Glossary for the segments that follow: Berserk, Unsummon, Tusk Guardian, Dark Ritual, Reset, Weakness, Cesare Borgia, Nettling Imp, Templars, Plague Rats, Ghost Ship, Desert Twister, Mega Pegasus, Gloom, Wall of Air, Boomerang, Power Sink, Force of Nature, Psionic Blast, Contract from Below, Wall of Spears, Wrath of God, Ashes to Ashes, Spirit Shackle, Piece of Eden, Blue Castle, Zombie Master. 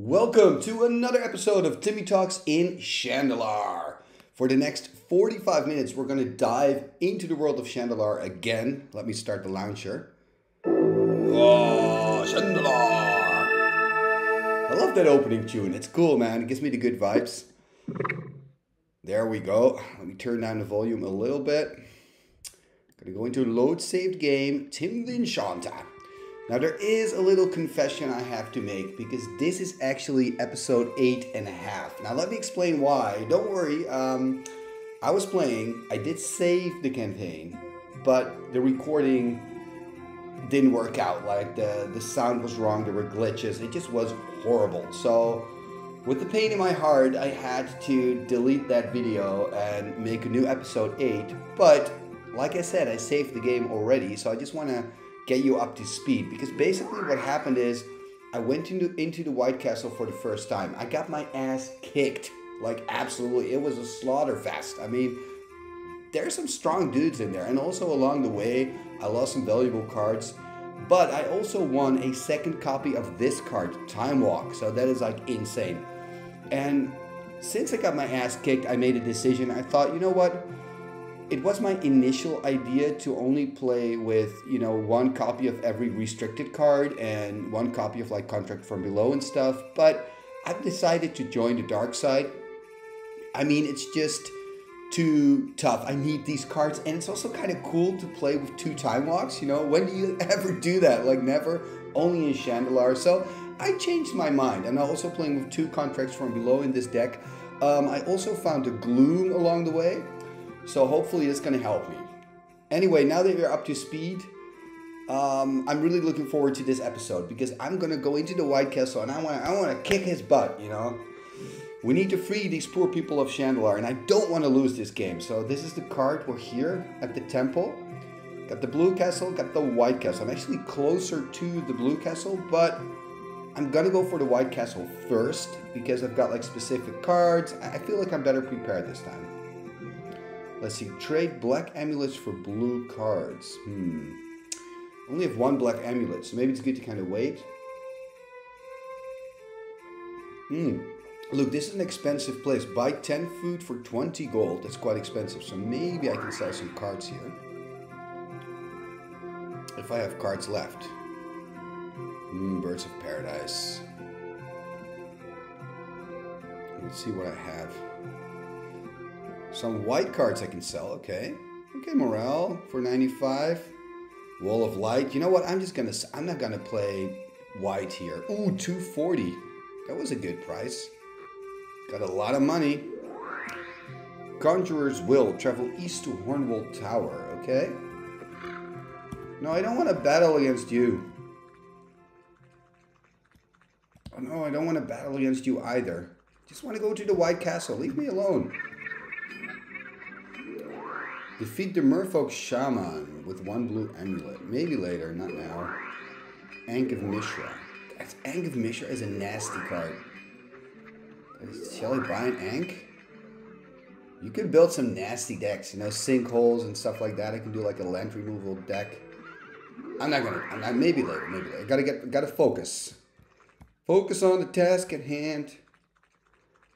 Welcome to another episode of Timmy Talks in Shandalar. For the next 45 minutes, we're going to dive into the world of Shandalar again. Let me start the launcher. Oh, Shandalar! I love that opening tune. It's cool, man. It gives me the good vibes. There we go. Let me turn down the volume a little bit. I'm going to go into load saved game, Tim the Enchanta. Now, there is a little confession I have to make because this is actually episode 8.5. Now, let me explain why. Don't worry. I was playing. I did save the campaign, but the recording didn't work out. Like, the sound was wrong. There were glitches. It just was horrible. So, with the pain in my heart, I had to delete that video and make a new episode 8. But, like I said, I saved the game already, so I just want to get you up to speed, because basically what happened is I went into the White Castle for the first time. I got my ass kicked, like, absolutely. It was a slaughter fest. I mean, there's some strong dudes in there, and also along the way I lost some valuable cards, but I also won a second copy of this card, Time Walk, so that is, like, insane. And since I got my ass kicked, I made a decision. I thought, you know what, it was my initial idea to only play with, you know, one copy of every restricted card and one copy of, like, Contract from Below and stuff, but I've decided to join the dark side. I mean, it's just too tough. I need these cards, and it's also kind of cool to play with two Time Walks, you know? When do you ever do that? Like, never. Only in Shandalar. So I changed my mind, and I'm also playing with two Contracts from Below in this deck. I also found a Gloom along the way. So hopefully it's going to help me. Anyway, now that you're up to speed, I'm really looking forward to this episode, because I'm going to go into the White Castle and I want to kick his butt, you know. We need to free these poor people of Shandalar, and I don't want to lose this game. So this is the card. We're here at the temple. Got the Blue Castle, got the White Castle. I'm actually closer to the Blue Castle, but I'm going to go for the White Castle first, because I've got, like, specific cards. I feel like I'm better prepared this time. Let's see, trade black amulets for blue cards. Only have one black amulet, so maybe it's good to kind of wait. Look, this is an expensive place. Buy 10 food for 20 gold. That's quite expensive, so maybe I can sell some cards here. If I have cards left. Birds of Paradise. Let's see what I have. Some white cards I can sell, okay. Okay, morale for 95. Wall of Light. You know what? I'm not gonna play white here. Ooh, 240. That was a good price. Got a lot of money. Conjurer's Will. Travel east to Hornwall Tower, okay. No, I don't want to battle against you. Oh no, I don't want to battle against you either. Just want to go to the White Castle. Leave me alone. Defeat the Merfolk Shaman with one blue amulet. Maybe later, not now. Ankh of Mishra. Ankh of Mishra is a nasty card. Shall I buy an Ankh? You can build some nasty decks, you know, sinkholes and stuff like that. I can do, like, a land removal deck. I'm not, maybe later, maybe later. Gotta focus. Focus on the task at hand.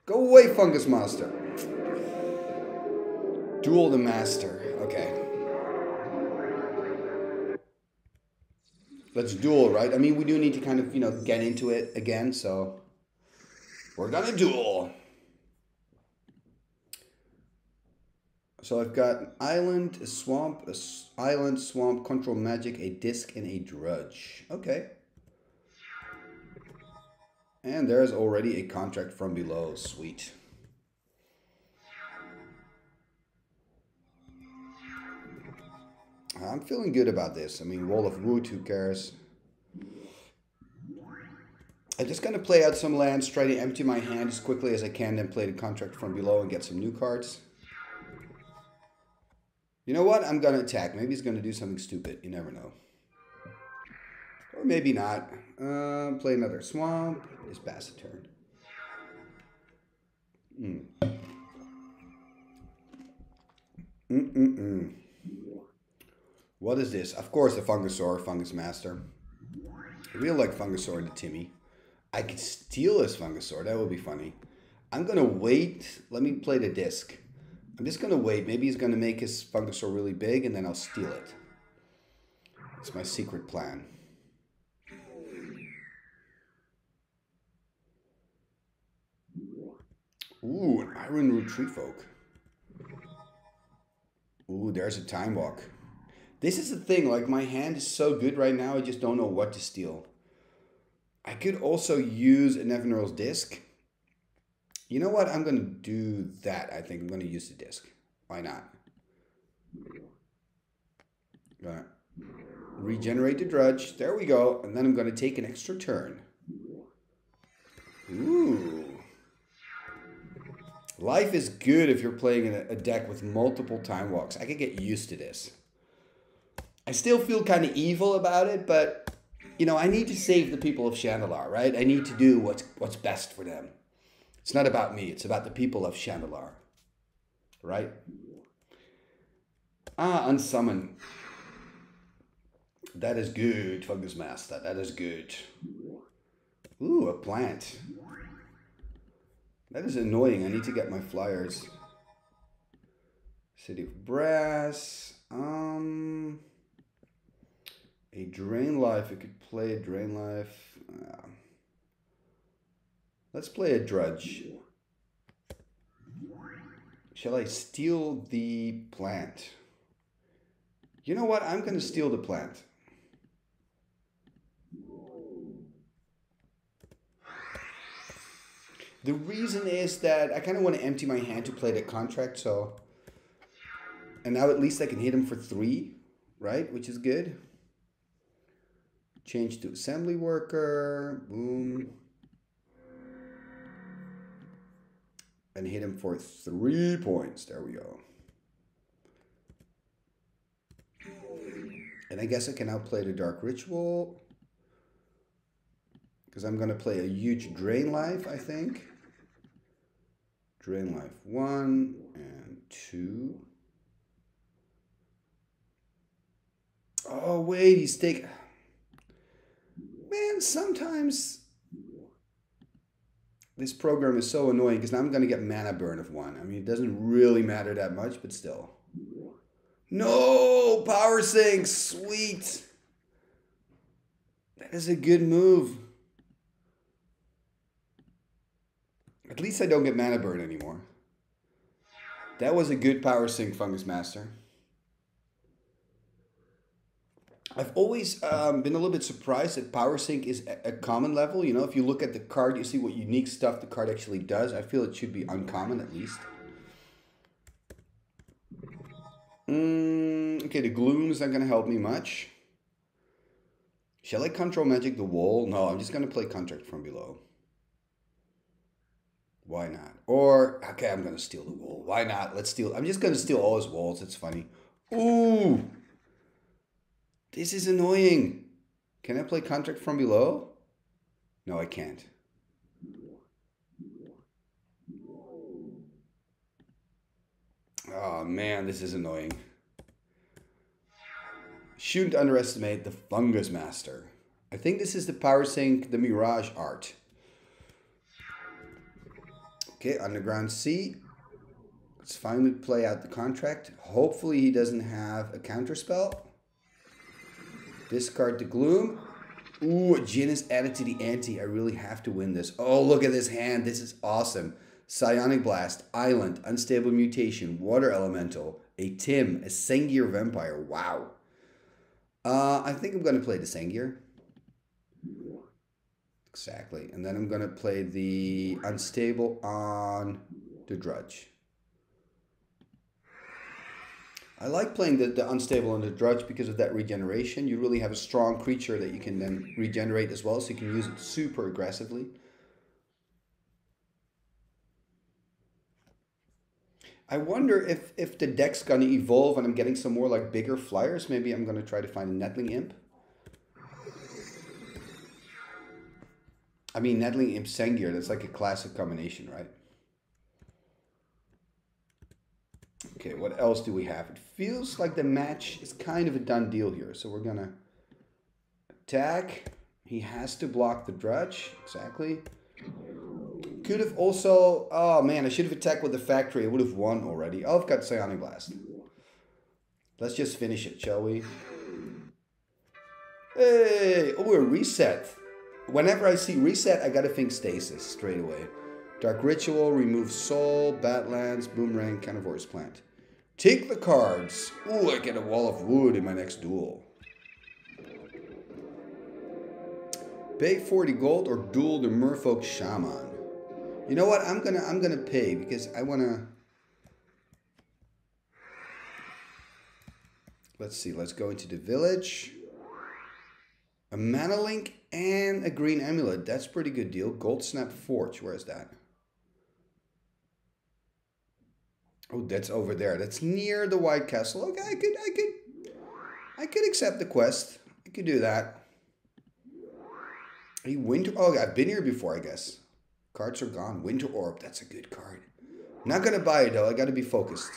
Go away, Fungus Monster. Duel the Master. Okay. Let's duel, right? I mean, we do need to kind of, you know, get into it again, so we're gonna duel. So I've got an island, a swamp, control magic, a disc, and a drudge. Okay. And there's already a Contract from Below. Sweet. I'm feeling good about this. I mean, Wall of Wood, who cares? I'm just going to play out some lands, try to empty my hand as quickly as I can, then play the Contract from Below and get some new cards. You know what? I'm going to attack. Maybe he's going to do something stupid. You never know. Or maybe not. Play another swamp. Just pass a turn. What is this? Of course, the Fungasaur, Fungus Master. I really like Fungasaur and the Timmy. I could steal this Fungasaur. That would be funny. I'm going to wait. Let me play the disc. I'm just going to wait. Maybe he's going to make his Fungasaur really big, and then I'll steal it. It's my secret plan. Ooh, an Iron Root Tree Folk. Ooh, there's a Time Walk. This is the thing, like my hand is so good right now, I just don't know what to steal. I could also use an Evanural's Disc. You know what? I'm going to do that. I think I'm going to use the disc. Why not? I'm going to regenerate the Drudge. There we go. And then I'm going to take an extra turn. Ooh. Life is good if you're playing in a deck with multiple Time Walks. I could get used to this. I still feel kind of evil about it, but, you know, I need to save the people of Shandalar, right? I need to do what's best for them. It's not about me. It's about the people of Shandalar, right? Ah, Unsummon. That is good, Fungus Master. That is good. Ooh, a plant. That is annoying. I need to get my flyers. City of Brass. A Drain Life. I could play a Drain Life. Let's play a Drudge. Shall I steal the plant? You know what? I'm going to steal the plant. The reason is that I kind of want to empty my hand to play the contract, so... And now at least I can hit him for 3, right? Which is good. Change to assembly worker. Boom. And hit him for 3 points. There we go. And I guess I can now play the Dark Ritual. Because I'm going to play a huge Drain Life, I think. Drain Life 1 and 2. Oh, wait, he's taking... Man, sometimes... This program is so annoying because now I'm going to get mana burn of 1. I mean, it doesn't really matter that much, but still. No! Power Sink! Sweet! That is a good move. At least I don't get mana burn anymore. That was a good Power Sink, Fungus Master. I've always been a little bit surprised that Power Sink is a common level. You know, if you look at the card, you see what unique stuff the card actually does. I feel it should be uncommon, at least. Okay, the Gloom is not going to help me much. Shall I Control Magic the Wall? No, I'm just going to play Contract from Below. Why not? Or, okay, I'm going to steal the Wall. Why not? Let's steal. I'm just going to steal all his walls. It's funny. Ooh! This is annoying. Can I play Contract from Below? No, I can't. Oh man, this is annoying. Shouldn't underestimate the Fungus Master. I think this is the Power Sink, the Mirage art. Okay, Underground Sea. Let's finally play out the contract. Hopefully he doesn't have a counterspell. Discard the Gloom. Ooh, Djinn is added to the ante. I really have to win this. Oh, look at this hand. This is awesome. Psionic Blast, Island, Unstable Mutation, Water Elemental, a Tim, a Sengir Vampire. Wow. I think I'm going to play the Sengir. Exactly. And then I'm going to play the Unstable on the Drudge. I like playing the Unstable on the Drudge because of that regeneration. You really have a strong creature that you can then regenerate as well, so you can use it super aggressively. I wonder if the deck's going to evolve and I'm getting some more like bigger flyers. Maybe I'm going to try to find a Nettling Imp. I mean, Nettling Imp Sengir, that's like a classic combination, right? Okay, what else do we have? It feels like the match is kind of a done deal here. So we're going to attack, He has to block the Drudge. Exactly. Could have also... Oh, man. I should have attacked with the Factory. I would have won already. Oh, I've got Psionic Blast. Let's just finish it, shall we? Hey! Oh, a reset. Whenever I see reset, I gotta think stasis straight away. Dark Ritual, remove soul, Badlands, Boomerang, Carnivore's Plant. Take the cards. Ooh, I get a Wall of Wood in my next duel. Pay 40 gold or duel the Merfolk Shaman. You know what? I'm gonna pay because I wanna. Let's see. Let's go into the village. A Mana Link and a Green Amulet. That's a pretty good deal. Gold Snap Forge. Where is that? Oh, that's over there. That's near the White Castle. Okay, I could accept the quest. I could do that. A Winter... Oh, I've been here before, I guess. Cards are gone. Winter Orb. That's a good card. Not gonna buy it, though. I gotta be focused.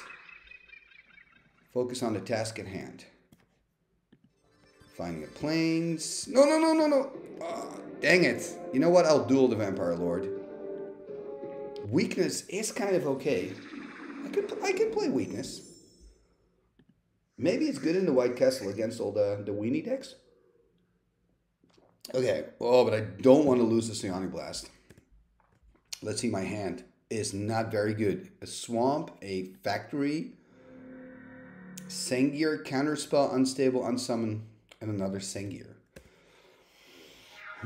Focus on the task at hand. Finding a plains. No, no, no, no, no. Oh, dang it. You know what? I'll duel the Vampire Lord. Weakness is kind of okay. I can play Weakness. Maybe it's good in the White Castle against all the weenie decks. Okay. Oh, but I don't want to lose the Psionic Blast. Let's see. My hand is not very good. A swamp, a factory, Sengir, Counterspell, Unstable, Unsummon. And another Sengir.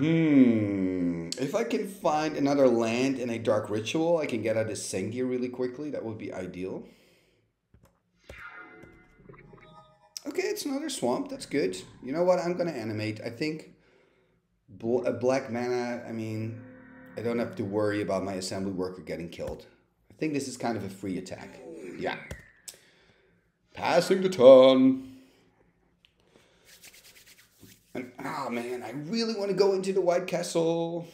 If I can find another land and a Dark Ritual, I can get out of Sengir really quickly. That would be ideal. Okay, it's another swamp. That's good. You know what? I'm going to animate. I think a black mana, I mean, I don't have to worry about my assembly worker getting killed. I think this is kind of a free attack. Yeah. Passing the turn. And, oh man, I really want to go into the White Castle.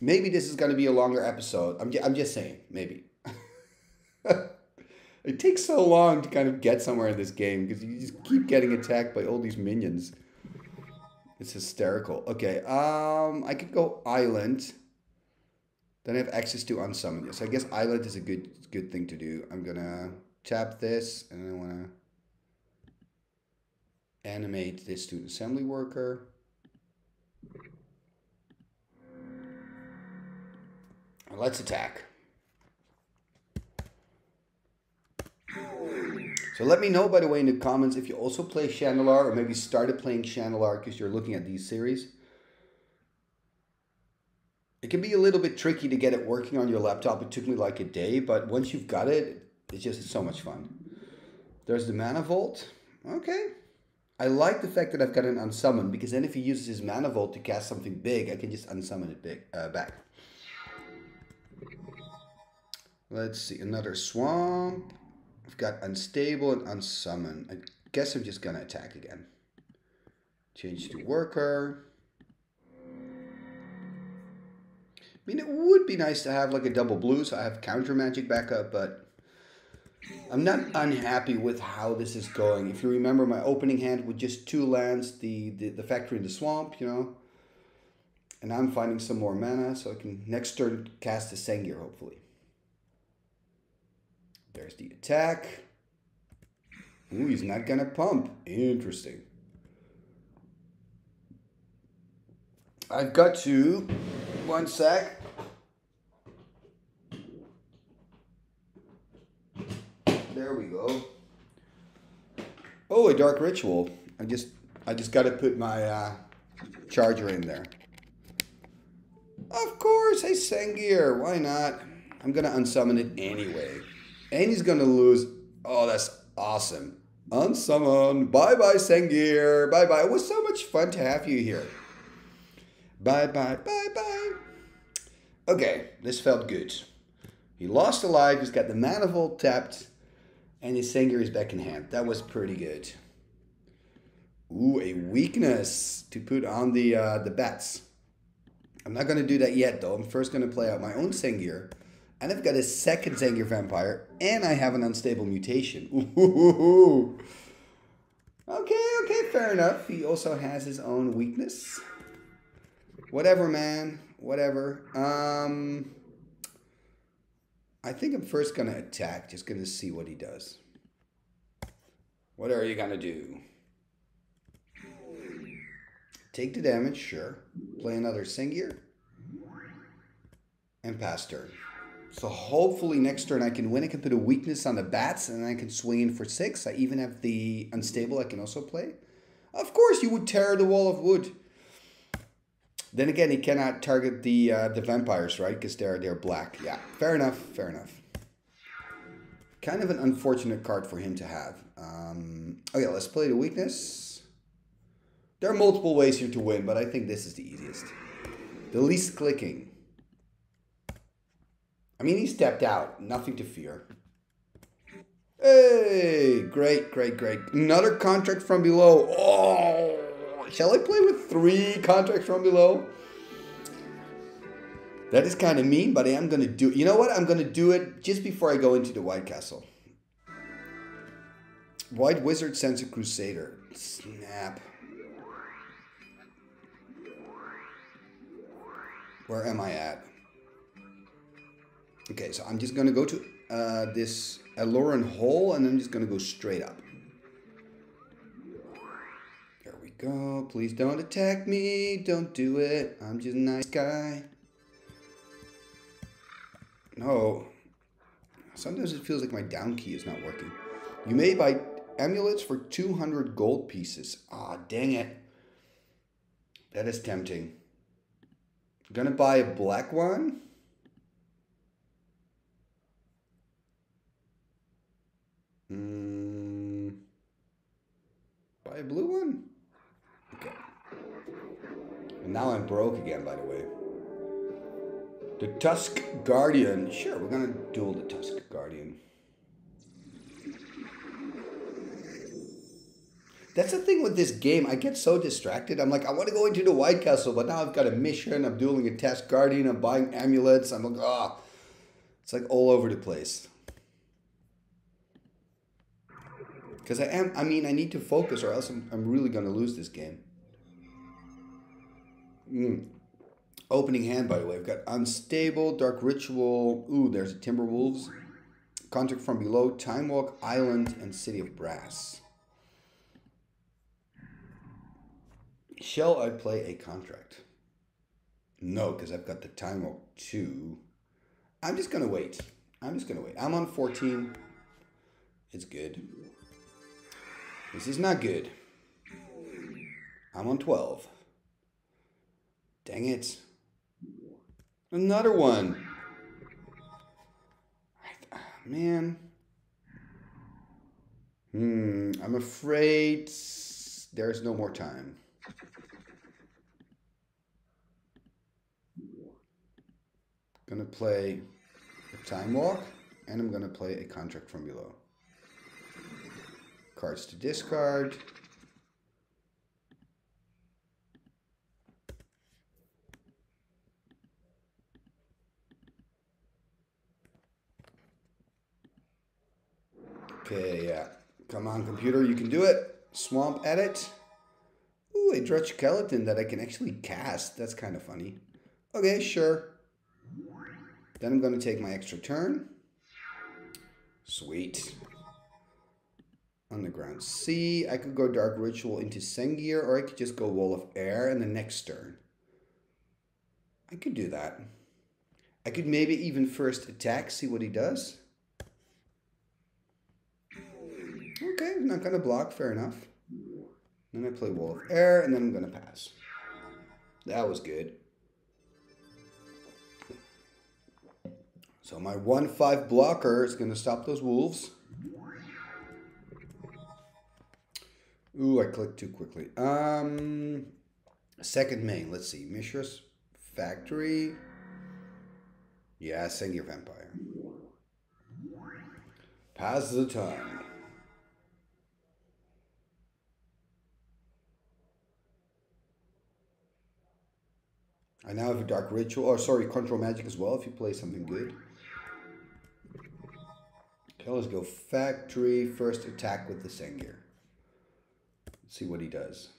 Maybe this is going to be a longer episode. I'm just saying, maybe. It takes so long to kind of get somewhere in this game because you just keep getting attacked by all these minions. It's hysterical. Okay, I could go Island. Then I have access to Unsummon. So I guess Island is a good thing to do. I'm going to tap this and I want to... animate this to an assembly worker. And let's attack. So let me know, by the way, in the comments if you also play Shandalar or maybe started playing Shandalar because you're looking at these series. It can be a little bit tricky to get it working on your laptop. It took me like a day, but once you've got it, it's just so much fun. There's the Mana Vault. Okay. I like the fact that I've got an Unsummon, because then if he uses his Mana Vault to cast something big, I can just Unsummon it back. Let's see, another Swamp. I've got Unstable and Unsummon. I guess I'm just going to attack again. Change to Worker. I mean, it would be nice to have like a double blue, so I have Counter Magic backup, but... I'm not unhappy with how this is going. If you remember my opening hand with just two lands, the factory in the swamp, you know. And I'm finding some more mana, so I can next turn cast a Sengir, hopefully. There's the attack. Ooh, he's not gonna pump. Interesting. I've got to... One sec. There we go. Oh, a Dark Ritual. I just got to put my charger in there. Of course, hey Sengir, why not? I'm going to unsummon it anyway. And he's going to lose. Oh, that's awesome. Unsummon. Bye-bye, Sengir. Bye-bye. It was so much fun to have you here. Bye-bye. Bye-bye. Okay, this felt good. He lost a life. He's got the Mana Vault tapped. And his Sengir is back in hand. That was pretty good. Ooh, a weakness to put on the bats. I'm not going to do that yet, though. I'm first going to play out my own Sengir. And I've got a second Sengir Vampire. And I have an unstable mutation. Ooh. Okay, fair enough. He also has his own weakness. Whatever, man. Whatever. I think I'm first going to attack. Just going to see what he does. What are you going to do? Take the damage, sure. Play another Sengir. And pass turn. So hopefully next turn I can win. I can put a weakness on the bats and I can swing in for 6. I even have the unstable I can also play. Of course you would tear the wall of wood. Then again, he cannot target the vampires, right? Because they're black. Yeah, fair enough, fair enough. Kind of an unfortunate card for him to have. Okay, let's play the weakness. There are multiple ways here to win, but I think this is the easiest. The least clicking. I mean, he stepped out. Nothing to fear. Hey, great, great, great. Another Contract from Below. Oh! Shall I play with 3 Contracts from Below? That is kind of mean, but I am going to do it. You know what? I'm going to do it just before I go into the White Castle. White Wizard sends a Crusader. Snap. Where am I at? Okay, so I'm just going to go to this Aloran Hole, and I'm just going to go straight up. Go, please don't attack me, don't do it, I'm just a nice guy. No. Sometimes it feels like my down key is not working. You may buy amulets for 200 gold pieces. Ah, dang it. That is tempting. I'm gonna buy a black one. Buy a blue one? Okay. And now I'm broke again, by the way. The Tusk Guardian. Sure, we're gonna duel the Tusk Guardian. That's the thing with this game. I get so distracted. I'm like, I want to go into the White Castle, but now I've got a mission. I'm dueling a Tusk Guardian. I'm buying amulets. I'm like, ah. Oh. It's like all over the place. Because I need to focus or else I'm really going to lose this game. Opening hand, by the way. I've got Unstable, Dark Ritual. Ooh, there's a Timberwolves. Contract from Below, Time Walk, Island, and City of Brass. Shall I play a Contract? No, because I've got the Time Walk 2. I'm just going to wait. I'm on 14. It's good. This is not good. I'm on 12. Dang it. Another one. Man. I'm afraid there's no more time. Gonna play a Time Walk and I'm gonna play a Contract from Below. Cards to discard. Okay, yeah. Come on, computer, you can do it. Swamp at it. Ooh, a Drudge Skeleton that I can actually cast. That's kind of funny. Okay, sure. Then I'm going to take my extra turn. Sweet. Underground Sea. I could go Dark Ritual into Sengir, or I could just go Wall of Air in the next turn. I could do that. I could maybe even first attack, see what he does. Okay, I'm not gonna block, fair enough. Then I play Wall of Air, and then I'm gonna pass. That was good. So my 1-5 blocker is gonna stop those wolves. Ooh, I clicked too quickly. Second main, let's see. Mishra's Factory. Yeah, Sengir Vampire. Pass the time. I now have a Dark Ritual, or sorry, Control Magic as well if you play something good. Okay, let's go Factory, first attack with the Sengir. See what he does.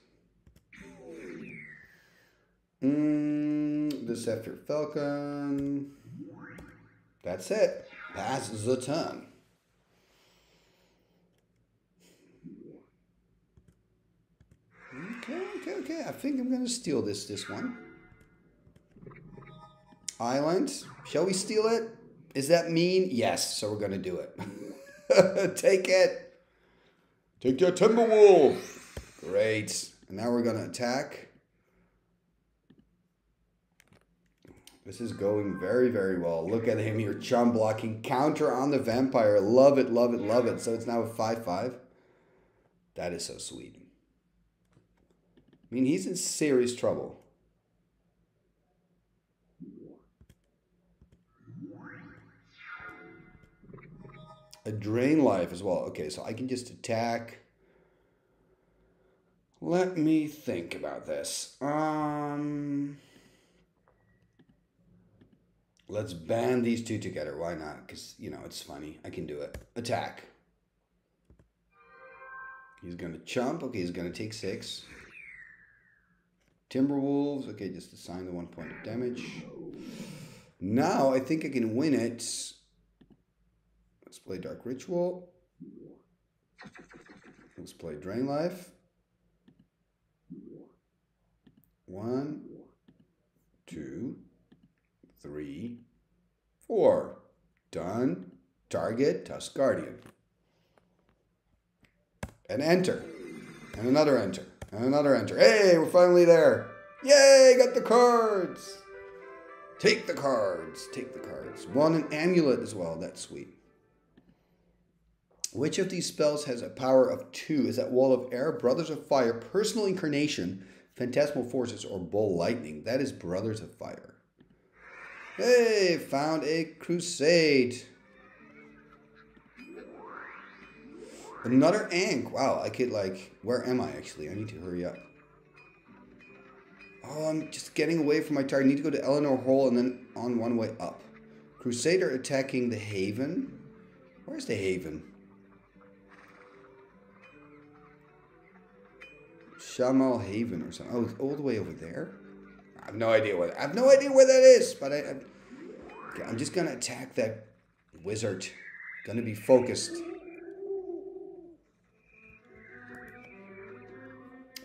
The Scepter Falcon. That's it. Pass the turn. Okay, okay, okay. I think I'm gonna steal this one. Island. Shall we steal it? Is that mean? Yes, so we're gonna do it. Take it. Take your Timberwolf. Great. And now we're gonna attack. This is going very, very well. Look at him here, chum blocking. Counter on the vampire. Love it, love it, love it. So it's now a 5/5. That is so sweet. I mean, he's in serious trouble. A Drain Life as well. Okay, so I can just attack. Let me think about this. Let's band these two together. Why not? Because, you know, it's funny. I can do it. Attack. He's going to chump. Okay, he's going to take 6. Timberwolves. Okay, just assign the 1 point of damage. Now I think I can win it. Let's play Dark Ritual. Let's play Drain Life. 1, 2, 3, 4. Done. Target Tusk Guardian. And enter. And another enter. And another enter. Hey, we're finally there. Yay, got the cards. Take the cards. Take the cards. Won an amulet as well. That's sweet. Which of these spells has a power of 2? Is that Wall of Air, Brothers of Fire, Personal Incarnation, Phantasmal Forces, or Bolt Lightning? That is Brothers of Fire. Hey, found a crusade. Another Ankh. Wow, I could, like, where am I actually? I need to hurry up. Oh, I'm just getting away from my target. I need to go to Eleanor Hall and then on one way up. Crusader attacking the Haven. Where's the Haven? Shamal Haven or something. Oh, it's all the way over there? I have no idea where that, that is, but I'm just gonna attack that wizard. Gonna be focused.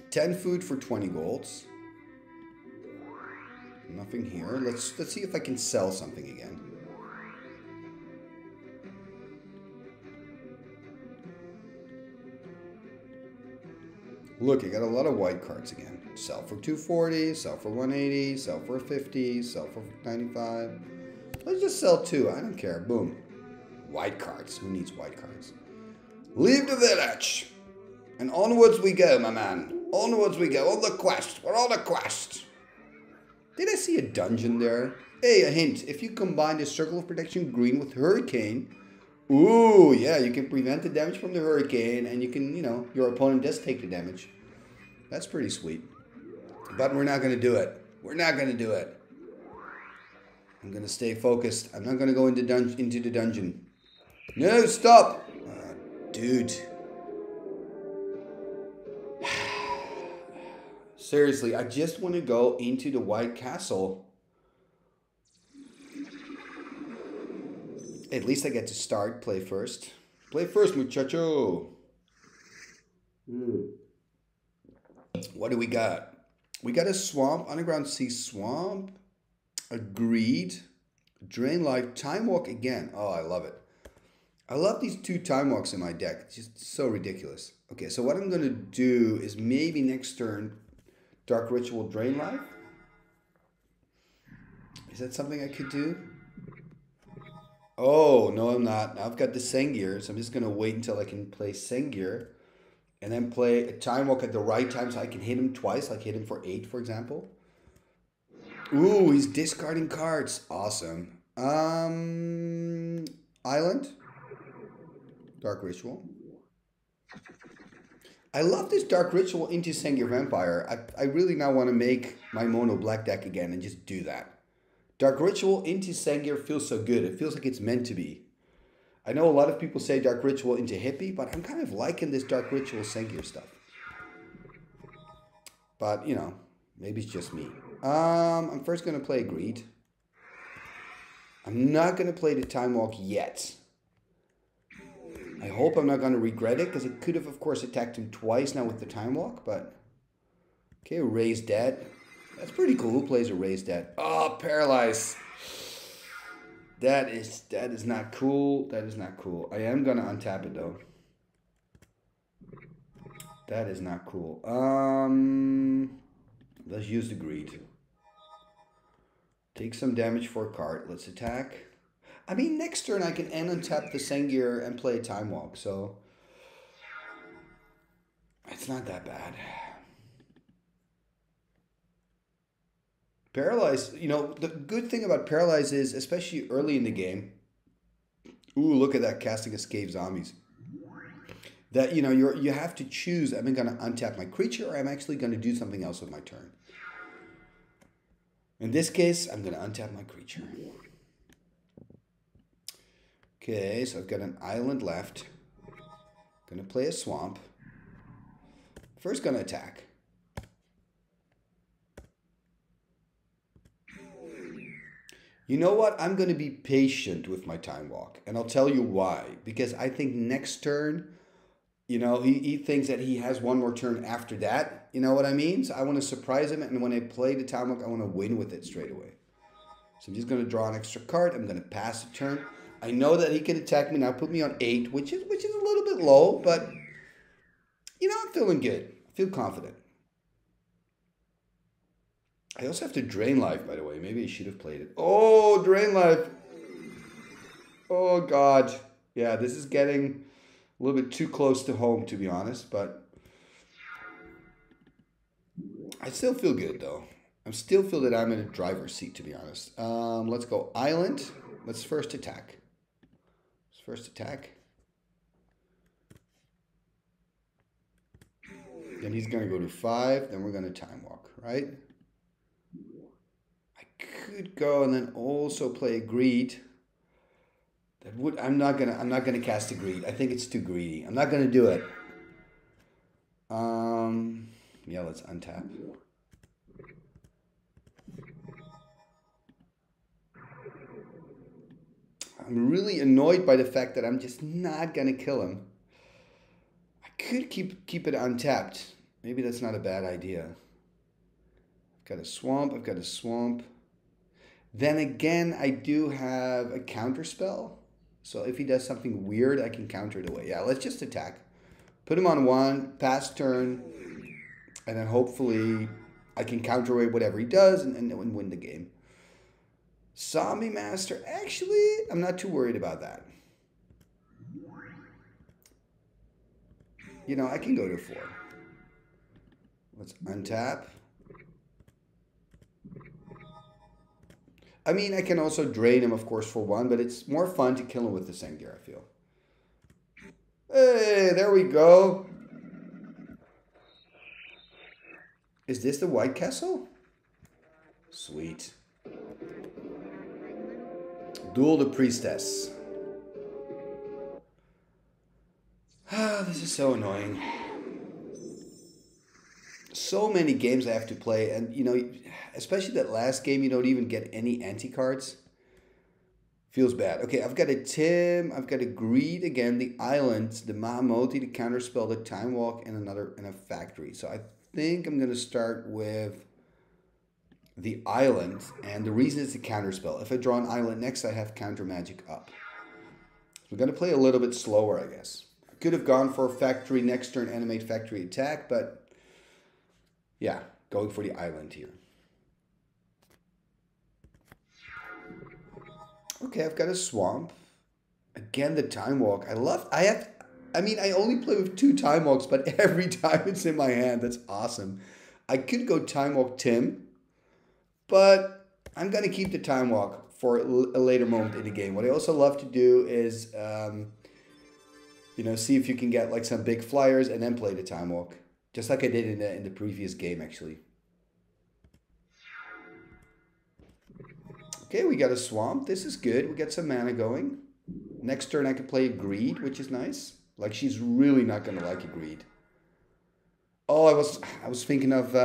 10 food for 20 golds. Nothing here. Let's see if I can sell something again. Look, I got a lot of white cards again. Sell for 240, sell for 180, sell for 50, sell for 95. Let's just sell 2. I don't care. Boom. White cards. Who needs white cards? Leave the village. And onwards we go, my man. Onwards we go, on the quest, we're on a quest. Did I see a dungeon there? Hey, a hint, if you combine the Circle of Protection green with Hurricane, ooh, yeah, you can prevent the damage from the Hurricane and you can, you know, your opponent does take the damage. That's pretty sweet. But we're not gonna do it. We're not gonna do it. I'm gonna stay focused. I'm not gonna go into the dungeon. No, stop! Dude. Seriously, I just want to go into the White Castle. At least I get to start. Play first. Play first, muchacho. What do we got? We got a swamp, underground sea swamp, a Greed, Drain Life, Time Walk again. Oh, I love it. I love these 2 Time Walks in my deck. It's just so ridiculous. Okay, so what I'm going to do is maybe next turn... Dark Ritual, Drain Life? Is that something I could do? Oh, no, I'm not. I've got the Sengir, so I'm just going to wait until I can play Sengir. And then play a Time Walk at the right time so I can hit him twice. Like hit him for 8, for example. Ooh, he's discarding cards. Awesome. Island. Dark Ritual. I love this Dark Ritual into Sengir Vampire. I really now want to make my mono black deck again and just do that. Dark Ritual into Sengir feels so good. It feels like it's meant to be. I know a lot of people say Dark Ritual into Hippie, but I'm kind of liking this Dark Ritual Sengir stuff. But, you know, maybe it's just me. I'm first going to play Greed. I'm not going to play the Time Walk yet. I hope I'm not going to regret it, because it could have, of course, attacked him twice now with the Time Walk, but... Okay, Raise Dead. That's pretty cool. Who plays a Raise Dead? Oh, Paralyze! That is not cool. That is not cool. I am going to untap it, though. That is not cool. Let's use the Greed. Take some damage for a card. Let's attack. I mean, next turn I can untap the Sengir and play a Time Walk, so... It's not that bad. Paralyze, you know, the good thing about Paralyze is, especially early in the game... Ooh, look at that, casting Escape Zombies. That, you know, you have to choose, am I going to untap my creature or am I actually going to do something else with my turn? In this case, I'm going to untap my creature. Okay, so I've got an island left. Going to play a swamp. First going to attack. You know what? I'm going to be patient with my Time Walk. And I'll tell you why. Because I think next turn... You know, he thinks that he has one more turn after that. You know what I mean? So I want to surprise him. And when I play the Time Walk, I want to win with it straight away. So I'm just going to draw an extra card. I'm going to pass a turn. I know that he can attack me now. Put me on 8, which is a little bit low. But, you know, I'm feeling good. I feel confident. I also have to Drain Life, by the way. Maybe I should have played it. Oh, Drain Life. Oh, God. Yeah, this is getting... a little bit too close to home, to be honest, but I still feel good, though. I still feel that I'm in a driver's seat, to be honest. Let's go island. Let's first attack. Then he's going to go to 5. Then we're going to Time Walk, right? I could go and then also play Greed. I'm not gonna cast a Greed. I think it's too greedy. I'm not gonna do it. Yeah, let's untap. I'm really annoyed by the fact that I'm just not gonna kill him. I could keep it untapped. Maybe that's not a bad idea. I've got a swamp, Then again, I do have a Counterspell. So if he does something weird, I can counter it away. Yeah, let's just attack. Put him on 1, pass turn, and then hopefully I can counter away whatever he does and win the game. Zombie Master, actually, I'm not too worried about that. You know, I can go to 4. Let's untap. I mean, I can also drain him, of course, for 1, but it's more fun to kill him with the Sengir, I feel. Hey, there we go. Is this the White Castle? Sweet. Duel the Priestess. Ah, this is so annoying. So many games I have to play, and you know, especially that last game, you don't even get any anti-cards. Feels bad. Okay, I've got a Tim, I've got a Greed again, the Island, the Mahamoti, the Counterspell, the Time Walk, and a Factory. So I think I'm going to start with the Island, and the reason is the Counterspell. If I draw an Island next, I have Counter Magic up. So we're going to play a little bit slower, I guess. I could have gone for a Factory next turn, animate Factory attack, but... yeah, going for the island here. Okay, I've got a swamp. Again, the Time Walk. I only play with 2 Time Walks, but every time it's in my hand. That's awesome. I could go Time Walk Tim, but I'm going to keep the Time Walk for a later moment in the game. What I also love to do is, you know, see if you can get like some big flyers and then play the Time Walk. Just like I did in the previous game, actually. Okay, we got a swamp. This is good. We got some mana going. Next turn, I can play a Greed, which is nice. Like, she's really not going to like a Greed. Oh, I was thinking of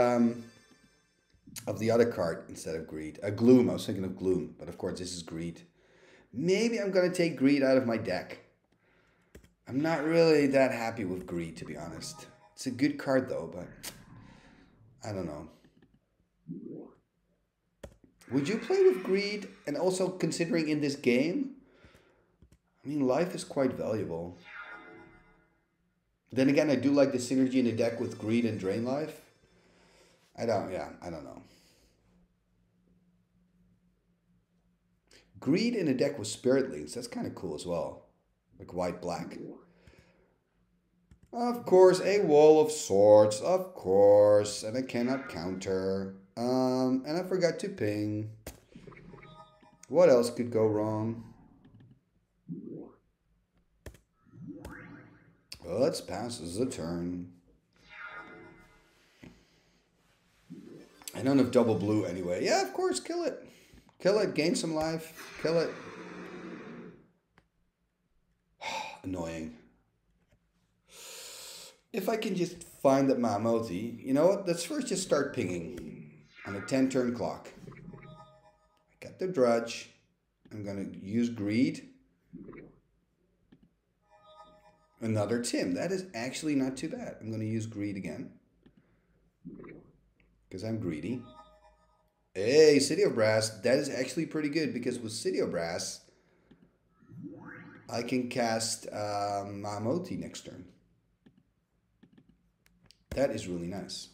of the other card instead of Greed. Gloom, I was thinking of Gloom, but of course this is Greed. Maybe I'm going to take Greed out of my deck. I'm not really that happy with Greed, to be honest. It's a good card though, but I don't know. Would you play with Greed? And also considering in this game, I mean, life is quite valuable. Then again, I do like the synergy in the deck with Greed and Drain Life. I don't know. Greed in a deck with Spirit Links, that's kind of cool as well. Like white, black. Of course, a Wall of Swords, of course. And I cannot counter. And I forgot to ping. What else could go wrong? Let's pass the turn. I don't have double blue anyway. Yeah, of course, kill it. Kill it, gain some life. Kill it. Annoying. If I can just find that Mahamoti, you know what? Let's first just start pinging on a 10-turn clock. I got the Drudge. I'm going to use Greed. Another Tim. That is actually not too bad. I'm going to use Greed again. Because I'm greedy. Hey, City of Brass. That is actually pretty good because with City of Brass, I can cast Mahamoti next turn. That is really nice.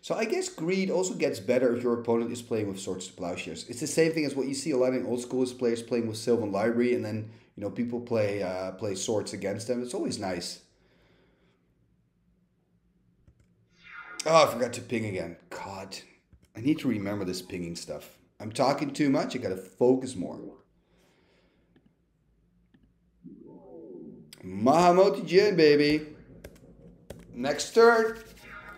So I guess Greed also gets better if your opponent is playing with Swords to Plowshares. It's the same thing as what you see a lot in old school is players playing with Sylvan Library and then, you know, people play, play Swords against them. It's always nice. Oh, I forgot to ping again. God, I need to remember this pinging stuff. I'm talking too much. I gotta focus more. Mahamoti Djinn, baby. Next turn.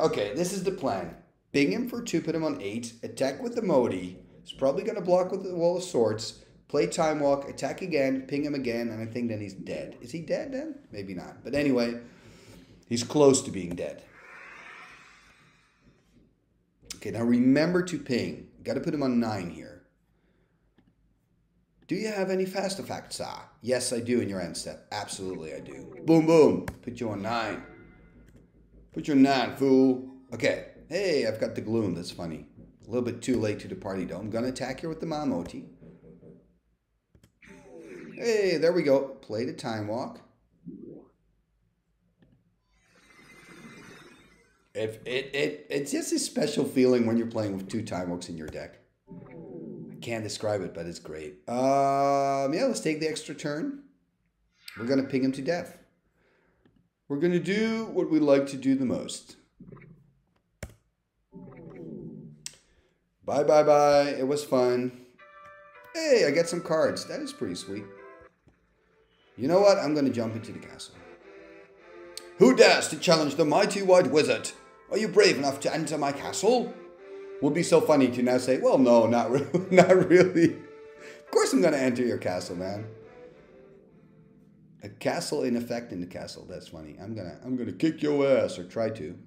Okay, this is the plan. Bing him for 2, put him on 8. Attack with the Moti. He's probably going to block with the Wall of Swords. Play Time Walk, attack again, ping him again, and I think then he's dead. Is he dead then? Maybe not. But anyway, he's close to being dead. Okay, now remember to ping. Got to put him on 9 here. Do you have any fast effects? Ah, yes, I do in your end step. Absolutely, I do. Boom, boom. Put you on 9. Put you on 9, fool. Okay. Hey, I've got the Gloom. That's funny. A little bit too late to the party, though. I'm going to attack here with the Mahamoti. Hey, there we go. Play the Time Walk. It's just a special feeling when you're playing with 2 Time Walks in your deck. Can't describe it, but it's great. Yeah, let's take the extra turn. We're going to ping him to death. We're going to do what we like to do the most. Bye, bye, bye. It was fun. Hey, I got some cards. That is pretty sweet. You know what? I'm going to jump into the castle. Who dares to challenge the mighty white wizard? Are you brave enough to enter my castle? Would be so funny to now say, well, no, not really. Of course I'm going to enter your castle, man. A castle in effect in the castle. That's funny. I'm going to kick your ass, or try to.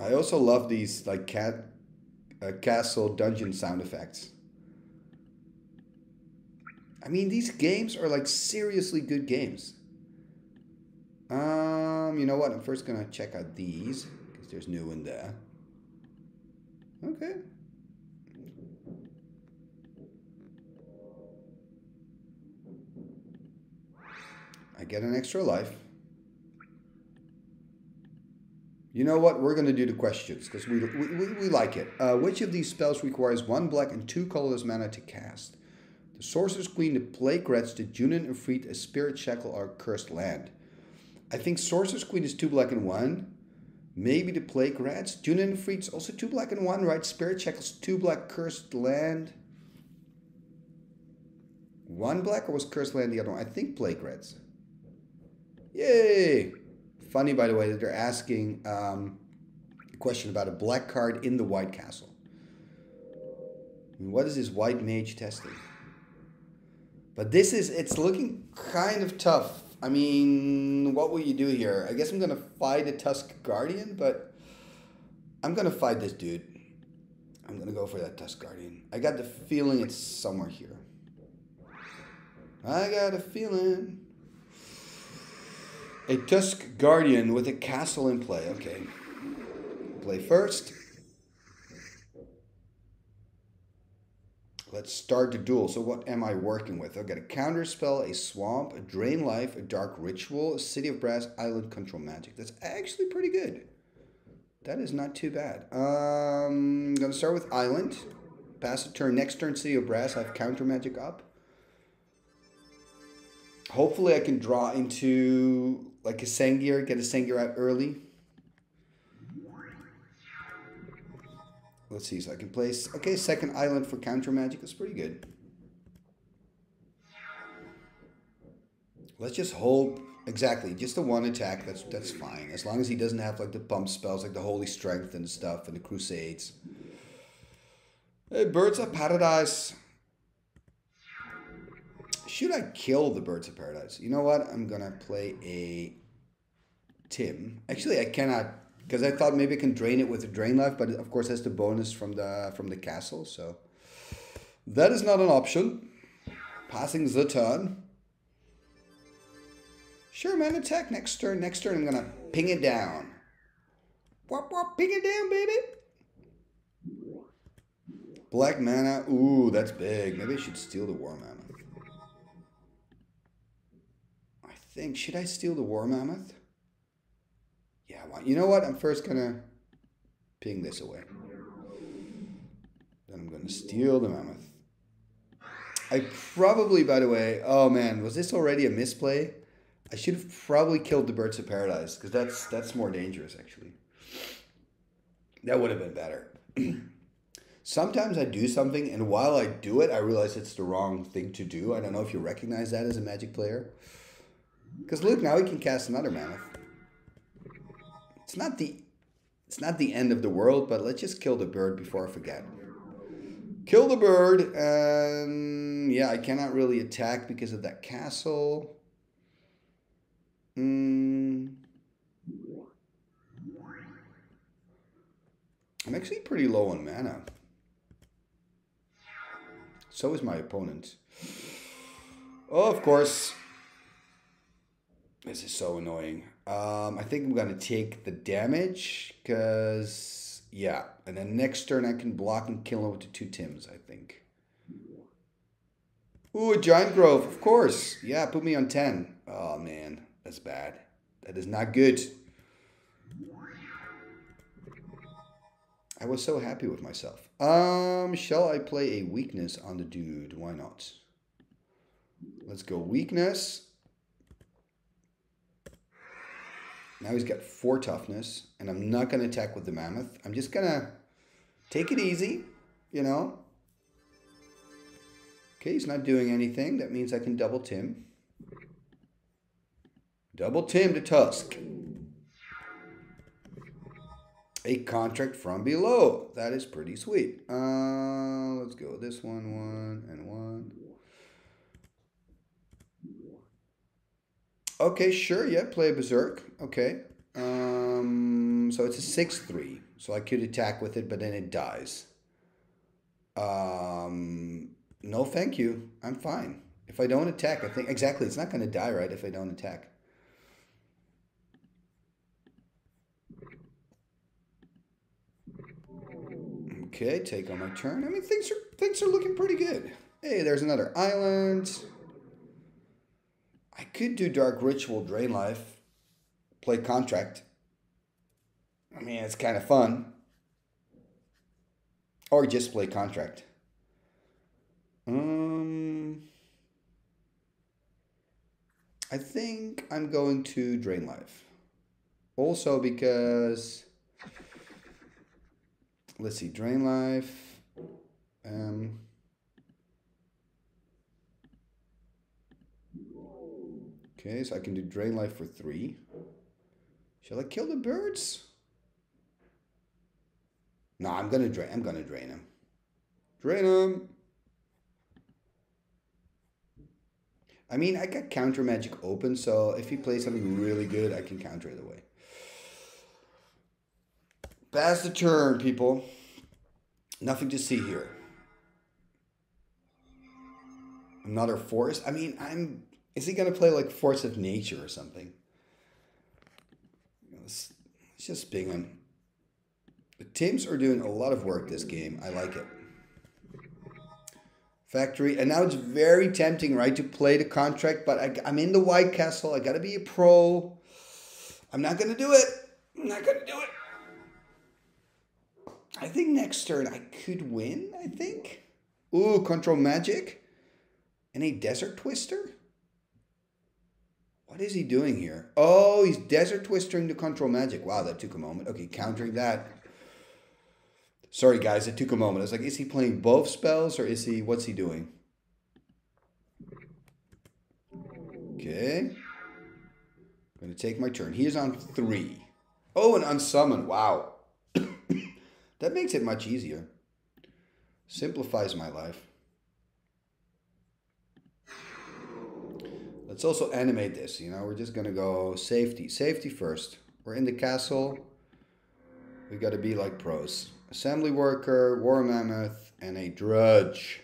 I also love these, like, castle dungeon sound effects. I mean, these games are, like, seriously good games. You know what? I'm first going to check out these. There's new in there. Okay. I get an extra life. You know what? We're going to do the questions because we like it. Which of these spells requires 1 black and 2 colorless mana to cast? The Sorcerer's Queen, the Plague Rats, the Junun Efreet, a Spirit Shackle, or Cursed Land. I think Sorcerer's Queen is 2 black and 1. Maybe the Plague Rats. Junun Efreet's also 2 black and 1, right? Spirit Shackles, 2 black, Cursed Land. 1 black, or was Cursed Land the other one? I think Plague Rats. Yay! Funny, by the way, that they're asking a question about a black card in the White Castle. I mean, what is this White Mage testing? But this is, it's looking kind of tough I mean, what will you do here? I guess I'm going to fight a Tusk Guardian, but I'm going to fight this dude. I'm going to go for that Tusk Guardian. I got the feeling it's somewhere here. I got a feeling. A Tusk Guardian with a castle in play. Okay. Play first. Let's start the duel. So what am I working with? I've got a Counterspell, a Swamp, a Drain Life, a Dark Ritual, a City of Brass, Island, Control Magic. That's actually pretty good. That is not too bad. I'm going to start with Island. Pass a turn. Next turn, City of Brass. I have Counter Magic up. Hopefully I can draw into like a Sengir. Get a Sengir out early. Let's see, so I can place... Okay, second island for counter magic. That's pretty good. Let's just hope... Exactly, just the one attack, that's fine. As long as he doesn't have like the pump spells, like the Holy Strength and stuff, and the Crusades. Hey, Birds of Paradise. Should I kill the Birds of Paradise? You know what? I'm gonna play a... Tim. Actually, I cannot... Because I thought maybe I can drain it with a Drain Life, but of course that's the bonus from the castle, so... That is not an option. Passing the turn. Sure, man, attack next turn. Next turn I'm gonna ping it down. Wop, wop, ping it down, baby! Black mana. Ooh, that's big. Maybe I should steal the War Mammoth. I think... Should I steal the War Mammoth? Yeah, you know what? I'm first gonna ping this away. Then I'm gonna steal the mammoth. I probably, by the way, oh man, was this already a misplay? I should have probably killed the Birds of Paradise because that's more dangerous actually. That would have been better. Sometimes I do something and while I do it, I realize it's the wrong thing to do. I don't know if you recognize that as a Magic player. Because look, now we can cast another mammoth. It's not the end of the world, but let's just kill the bird before I forget. Kill the bird, and yeah, I cannot really attack because of that castle. I'm actually pretty low on mana. So is my opponent. Oh, of course. This is so annoying. I think I'm going to take the damage, because, yeah. And then next turn I can block and kill him with the two Tims, I think. Ooh, a Giant Growth, of course. Yeah, put me on 10. Oh, man, that's bad. That is not good. I was so happy with myself. Shall I play a Weakness on the dude? Why not? Let's go Weakness. Now he's got 4 toughness, and I'm not going to attack with the mammoth. I'm just going to take it easy, you know. Okay, he's not doing anything. That means I can double Tim. Double Tim to Tusk. A Contract from Below. That is pretty sweet. Let's go with this one, and one. Okay, sure, yeah, play a Berserk. Okay. So it's a 6-3. So I could attack with it, but then it dies. No, thank you. I'm fine. If I don't attack, I think... Exactly, it's not going to die, right, if I don't attack. Okay, take on my turn. I mean, things are looking pretty good. Hey, there's another island... I could do Dark Ritual, Drain Life, play Contract. I mean, it's kind of fun. Or just play Contract. I think I'm going to Drain Life. Also because... Let's see, Drain Life... Okay, so I can do Drain Life for 3. Shall I kill the birds? No, I'm gonna drain him. Drain him! I mean, I got counter magic open, so if he plays something really good, I can counter it away. Pass the turn, people. Nothing to see here. Another force? I mean, is he going to play like Force of Nature or something? Let's just ping him. The Tims are doing a lot of work this game. I like it. Factory. And now it's very tempting, right, to play the contract, but I'm in the White Castle. I got to be a pro. I'm not going to do it. I'm not going to do it. I think next turn I could win, I think. Ooh, Control Magic. And a Desert Twister? What is he doing here? Oh, he's Desert Twistering to Control Magic. Wow, that took a moment. Okay, countering that. Sorry, guys, it took a moment. I was like, is he playing both spells or is he... What's he doing? Okay. I'm going to take my turn. He is on 3. Oh, an Unsummon. Wow. That makes it much easier. Simplifies my life. Let's also animate this, you know, we're just going to go safety. Safety first. We're in the castle. We got to be like pros. Assembly worker, war mammoth, and a drudge.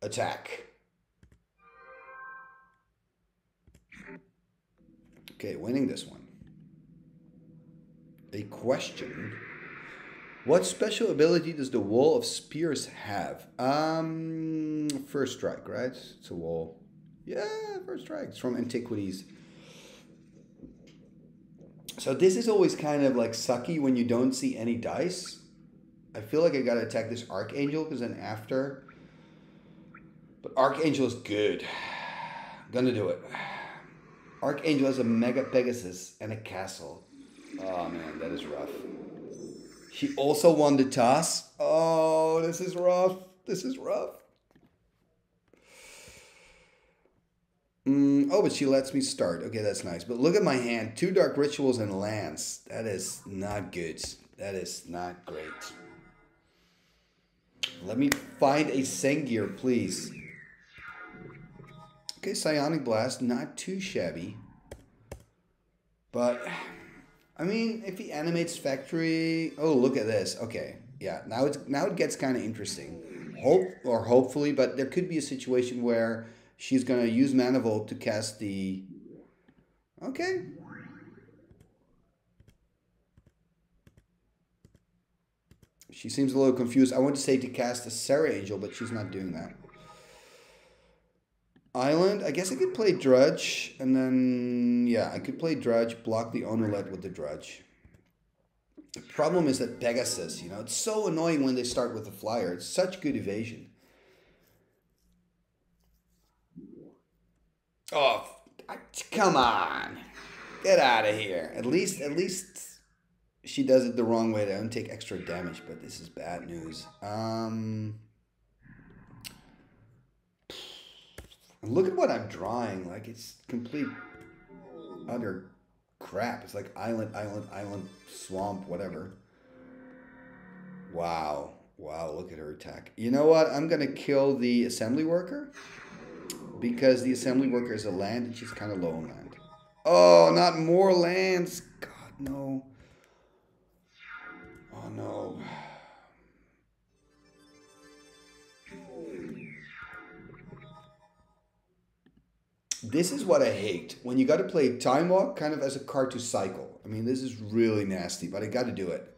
Attack. Okay, winning this one. They questioned. What special ability does the Wall of Spears have? First strike, right? It's a wall. Yeah, first strike. It's from Antiquities. So this is always kind of like sucky when you don't see any dice. I feel like I gotta attack this Archangel because then after. But Archangel is good. I'm gonna do it. Archangel has a Mega Pegasus and a castle. Oh man, that is rough. He also won the toss. Oh, this is rough. This is rough. Oh, but she lets me start. Okay, that's nice. But look at my hand. 2 Dark Rituals and Lands. That is not good. That is not great. Let me find a Sengir, please. Okay, Psionic Blast. Not too shabby. But, I mean, if he animates Factory... Oh, look at this. Okay, yeah. Now it gets kind of interesting. Hopefully, but there could be a situation where... She's going to use Mana Vault to cast the... Okay. She seems a little confused. I want to say to cast a Sarah Angel, but she's not doing that. Island. I guess I could play Drudge. And then, yeah, I could play Drudge. Block the Onulet with the Drudge. The problem is that Pegasus, you know, it's so annoying when they start with the flyer. It's such good evasion. Oh, come on. Get out of here. At least she does it the wrong way. I don't take extra damage, but this is bad news. Look at what I'm drawing. Like, it's complete utter crap. It's like island, swamp, whatever. Wow. Wow, look at her attack. You know what? I'm going to kill the assembly worker. Because the assembly worker is a land and she's kind of low on land. Oh, not more lands. God, no. Oh, no. This is what I hate. When you got to play Time Walk kind of as a card to cycle. I mean, this is really nasty, but I got to do it.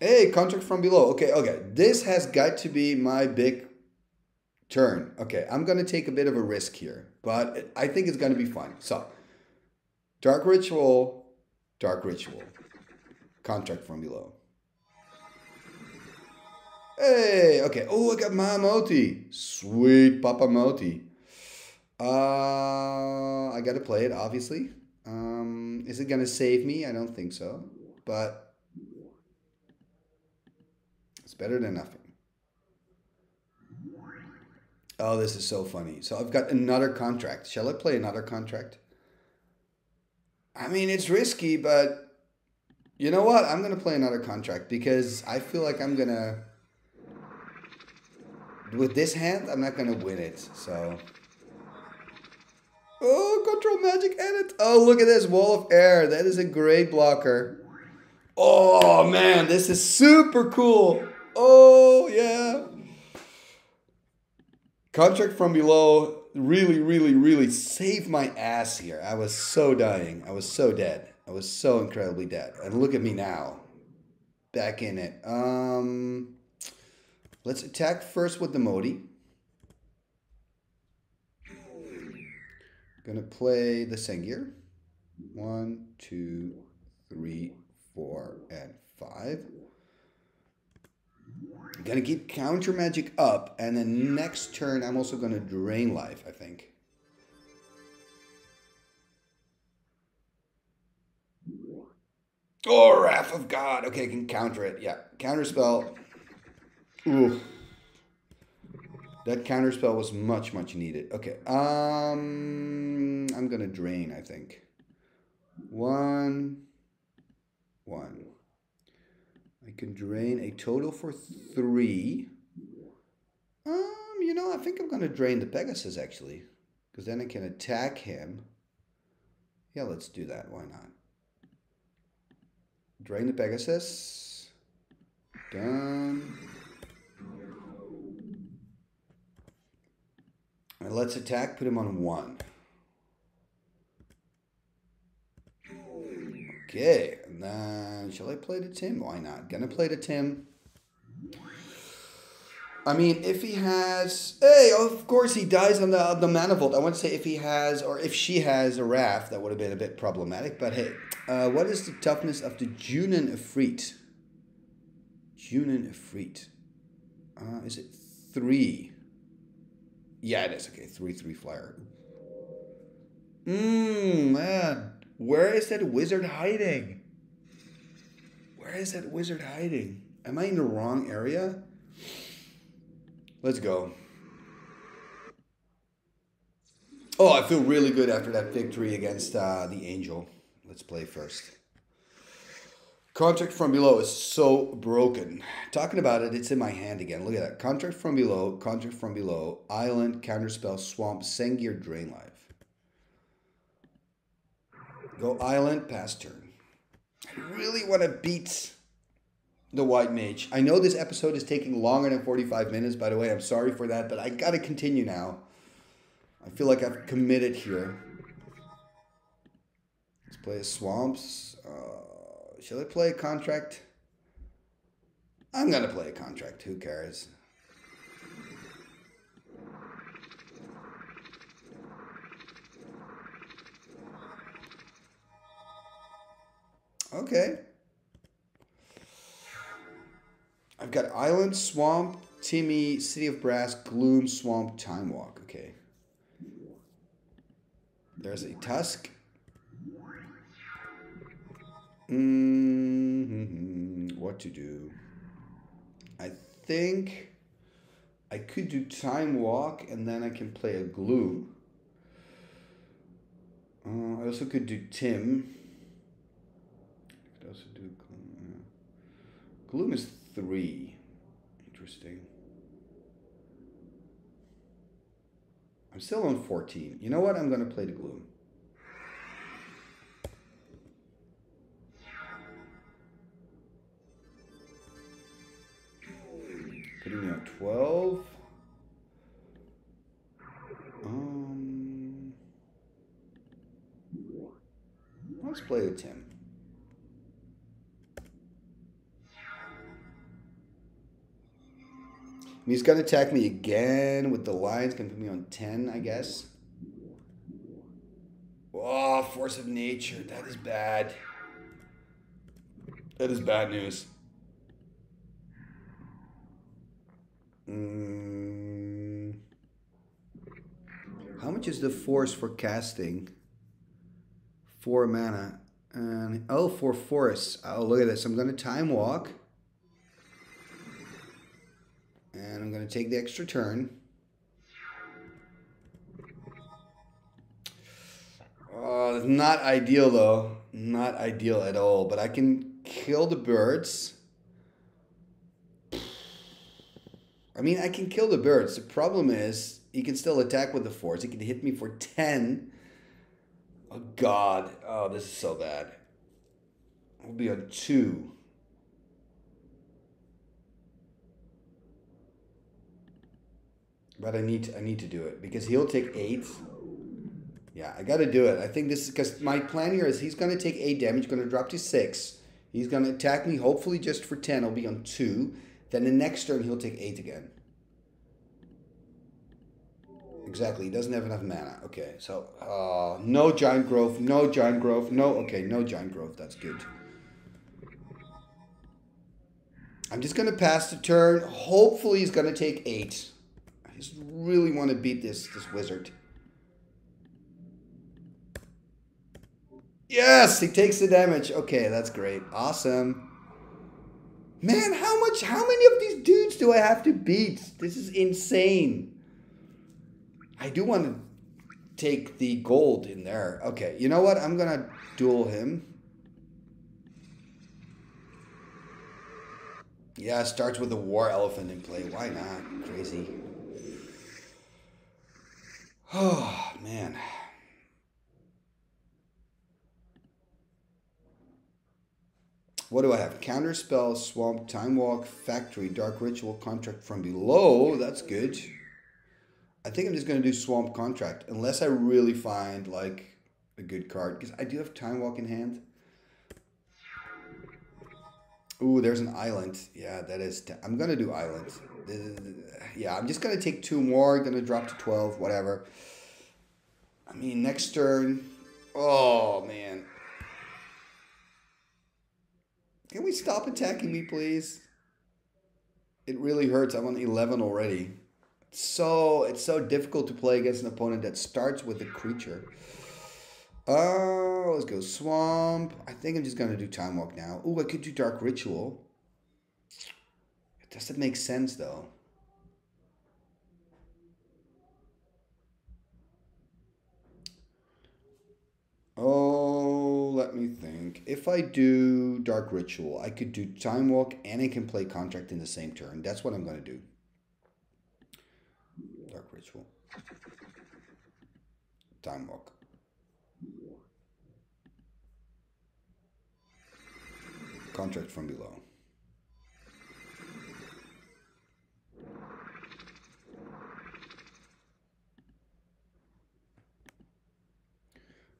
Hey, Contract from Below. Okay. This has got to be my big turn. Okay, I'm going to take a bit of a risk here, but I think it's going to be fine. So, Dark Ritual. Contract from Below. Hey, okay. Oh, I got Mahamoti. Sweet Papa Moti. I got to play it, obviously. Is it going to save me? I don't think so, but... Better than nothing. Oh, this is so funny. So I've got another contract. Shall I play another contract? I mean, it's risky, but you know what? I'm going to play another contract because I feel like I'm going to with this hand, I'm not going to win it, so... Oh, Control Magic edit! Oh, look at this, Wall of Air. That is a great blocker. Oh, man, this is super cool. Oh, yeah. Contract from Below really, really, really saved my ass here. I was so dying. I was so dead. I was so incredibly dead. And look at me now. Back in it. Let's attack first with the Modi. Gonna play the Sengir. 1, 2, 3, 4, and 5. I'm gonna keep counter magic up, and then next turn I'm also gonna drain life, I think. Oh, Wrath of God. Okay, I can counter it. Yeah, counterspell. Ooh. That counterspell was much, much needed. Okay, I'm gonna drain, I think. 1, 1. I can drain a total for 3. You know, I think I'm gonna drain the Pegasus, actually. Because then I can attack him. Yeah, let's do that. Why not? Drain the Pegasus. Done. And let's attack, put him on 1. Okay, and then shall I play the Tim? Why not? Gonna play the Tim. I mean, if he has... Hey, of course he dies on the Mana Vault. I want to say if he has, or if she has a Wrath, that would have been a bit problematic. But hey, what is the toughness of the Junun Efreet? Junun Efreet. Is it 3? Yeah, it is. Okay, 3/3 flyer. Man. Where is that wizard hiding? Where is that wizard hiding? Am I in the wrong area? Let's go. Oh, I feel really good after that victory against the Angel. Let's play first. Contract from Below is so broken. Talking about it, it's in my hand again. Look at that. Contract from Below, Contract from Below, Island, Counterspell, Swamp, Sengir, Drain Life. Go Island, pass turn. I really want to beat the White Mage. I know this episode is taking longer than 45 minutes, by the way. I'm sorry for that, but I gotta continue now. I feel like I've committed here. Let's play a Swamps. Shall I play a Contract? I'm gonna play a Contract. Who cares? Okay. I've got Island, Swamp, Timmy, City of Brass, Gloom, Swamp, Time Walk. Okay. There's a Tusk. What to do? I think I could do Time Walk, and then I can play a Gloom. I also could do Tim. I could also do Gloom. Gloom is 3. Interesting. I'm still on 14. You know what? I'm going to play the Gloom. Putting me on 12. Let's play the Tim. He's gonna attack me again with the lions. Gonna put me on 10, I guess. Oh, force of nature. That is bad. That is bad news. How much is the force for casting? 4 mana. And oh, 4 forests. Oh, look at this. I'm gonna time walk. And I'm going to take the extra turn. Oh, not ideal, though. Not ideal at all. But I can kill the birds. I mean, I can kill the birds. The problem is, he can still attack with the force. He can hit me for 10. Oh, God. Oh, this is so bad. We'll be on 2. But I need to do it, because he'll take 8. Yeah, I got to do it. I think this is, because my plan here is he's going to take 8 damage, going to drop to 6. He's going to attack me, hopefully just for 10. I'll be on 2. Then the next turn, he'll take 8 again. Exactly, he doesn't have enough mana. Okay, so no Giant Growth, no Giant Growth, no, okay, no Giant Growth, that's good. I'm just going to pass the turn. Hopefully, he's going to take 8. I just really want to beat this wizard. Yes, he takes the damage. Okay, that's great. Awesome. Man, how many of these dudes do I have to beat? This is insane. I do want to take the gold in there. Okay, you know what? I'm gonna duel him. Yeah, starts with a War Elephant in play. Why not? Crazy. Oh, man. What do I have? Counterspell, Swamp, Time Walk, Factory, Dark Ritual, Contract from Below. That's good. I think I'm just going to do Swamp Contract. Unless I really find, like, a good card. Because I do have Time Walk in hand. Ooh, there's an Island. Yeah, that is... I'm going to do Island. Yeah, I'm just going to take 2 more. Going to drop to 12, whatever. I mean, next turn... Oh, man. Can we stop attacking me, please? It really hurts. I'm on 11 already. It's so difficult to play against an opponent that starts with a creature. Oh, let's go Swamp. I think I'm just going to do Time Walk now. Oh, I could do Dark Ritual. It doesn't make sense, though. Oh, let me think. If I do Dark Ritual, I could do Time Walk and I can play Contract in the same turn. That's what I'm going to do. Dark Ritual. Time Walk. Contract from Below.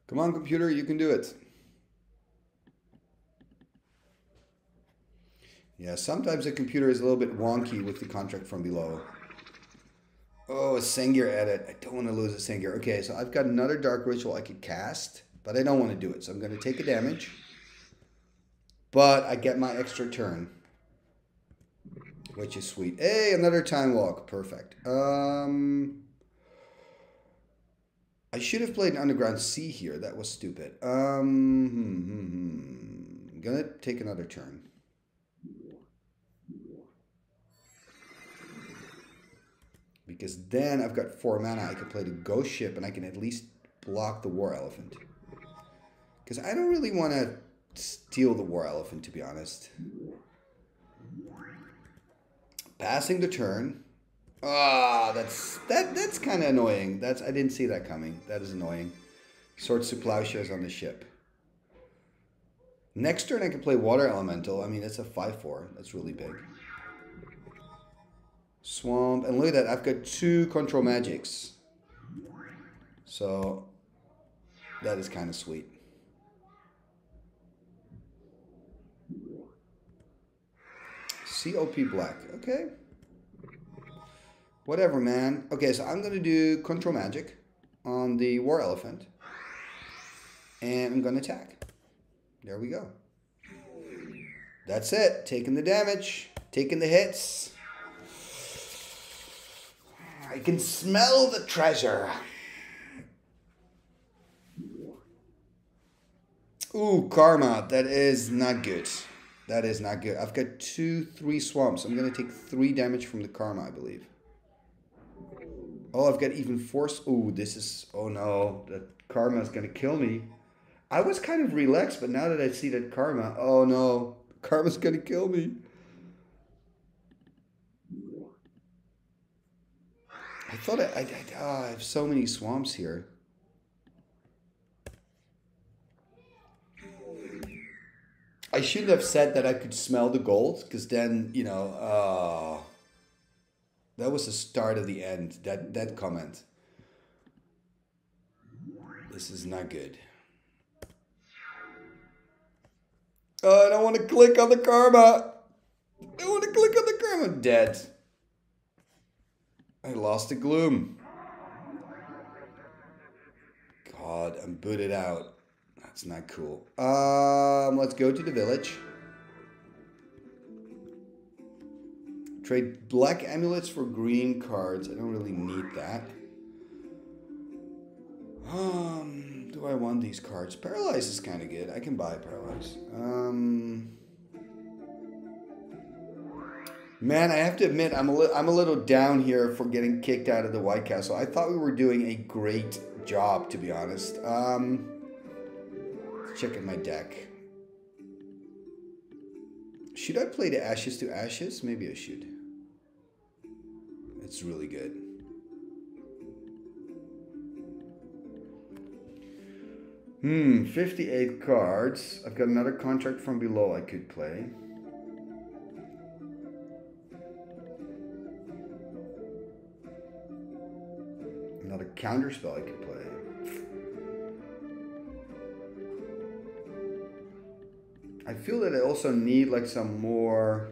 Come on, computer, you can do it. Yeah, sometimes the computer is a little bit wonky with the Contract from Below. Oh, a Sengir edit. I don't want to lose a Sengir. Okay, so I've got another Dark Ritual I could cast, but I don't want to do it. So I'm going to take a damage, but I get my extra turn, which is sweet. Hey, another Time Walk. Perfect. I should have played an Underground Sea here. That was stupid. I'm going to take another turn. Because then I've got 4 mana. I can play the Ghost Ship and I can at least block the War Elephant. Because I don't really want to steal the War Elephant, to be honest. Passing the turn. Ah, that's kind of annoying. I didn't see that coming. That is annoying. Swords to Plowshares on the ship. Next turn I can play Water Elemental. I mean, that's a 5/4. That's really big. Swamp. And look at that. I've got 2 Control Magics. So, that is kind of sweet. COP Black. Okay. Whatever, man. Okay, so I'm going to do Control Magic on the War Elephant. And I'm going to attack. There we go. That's it. Taking the damage. Taking the hits. I can smell the treasure. Ooh, Karma. That is not good. That is not good. I've got 3 swamps. I'm going to take 3 damage from the Karma, I believe. Oh, I've got even 4. Ooh, this is... Oh, no. That Karma is going to kill me. I was kind of relaxed, but now that I see that Karma... Oh, no. Karma's going to kill me. I thought I have so many swamps here. I shouldn't have said that I could smell the gold, because then, you know, that was the start of the end, that comment. This is not good. Oh, I don't want to click on the karma. I don't want to click on the karma. I'm dead. I lost the gloom. God, I'm booted out. That's not cool. Let's go to the village. Trade black amulets for green cards. I don't really need that. Do I want these cards? Paralyze is kind of good. I can buy Paralyze. Man, I have to admit, I'm a little down here for getting kicked out of the White Castle. I thought we were doing a great job, to be honest. Let's check in my deck. Should I play the Ashes to Ashes? Maybe I should. It's really good. Hmm, 58 cards. I've got another Contract from Below I could play. Another Counterspell I could play. I feel that I also need like some more...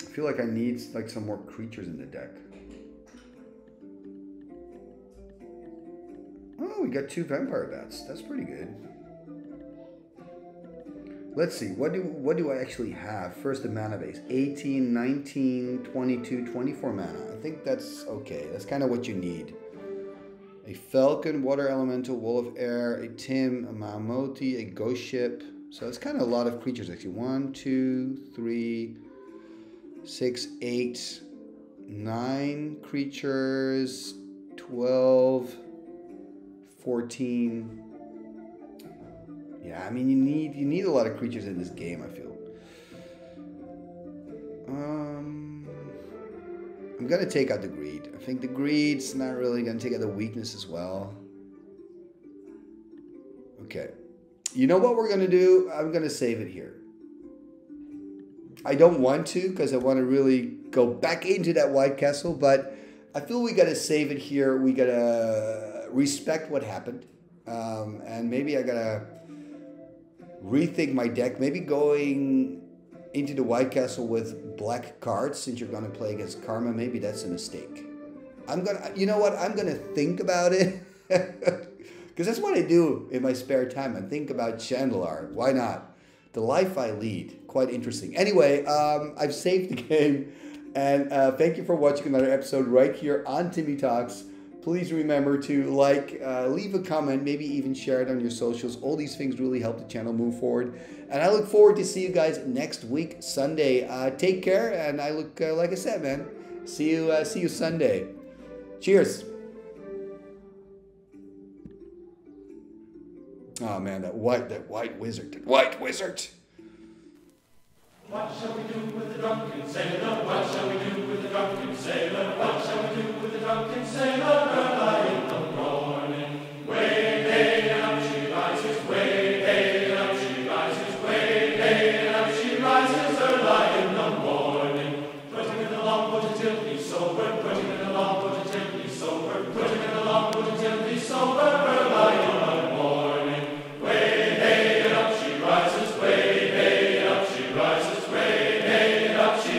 I feel like I need like some more creatures in the deck. We got 2 vampire bats. That's pretty good. Let's see. What do I actually have? First, the mana base. 18, 19, 22, 24 mana. I think that's okay. That's kind of what you need. A falcon, water elemental, wall of air, a tim, a Mahamoti, a ghost ship. So it's kind of a lot of creatures actually. 1, 2, 3, 6, 8, 9 creatures, 12... 14. Yeah, I mean, you need a lot of creatures in this game, I feel. I'm gonna take out the greed. I think the greed's not really gonna take out the weakness as well. Okay. You know what we're gonna do? I'm gonna save it here. I don't want to, because I want to really go back into that White Castle, but I feel we gotta save it here. We gotta respect what happened, and maybe I gotta rethink my deck. Maybe going into the White Castle with black cards, since you're gonna play against Karma, maybe that's a mistake. You know what? I'm gonna think about it, because that's what I do in my spare time. I think about Shandalar. Why not? The life I lead. Quite interesting. Anyway, I've saved the game, and thank you for watching another episode right here on Timmy Talks. Please remember to like, leave a comment, maybe even share it on your socials. All these things really help the channel move forward. And I look forward to see you guys next week, Sunday. Take care, and I look, like I said, man, see you Sunday. Cheers. Oh, man, that white wizard. What shall we do with the drunken sailor? What shall we do with the drunken sailor? What shall we do with the drunken sailor? Early in the morning, way hey, and up she rises. Way hey, and up she rises. Way hey, and up she rises. Early in the morning, put him in the long water till he's sober. Put him in the long water till he's sober. Put him in the long water till he's sober. Early in the morning, way hey, and up she rises. Way hey, and up she rises.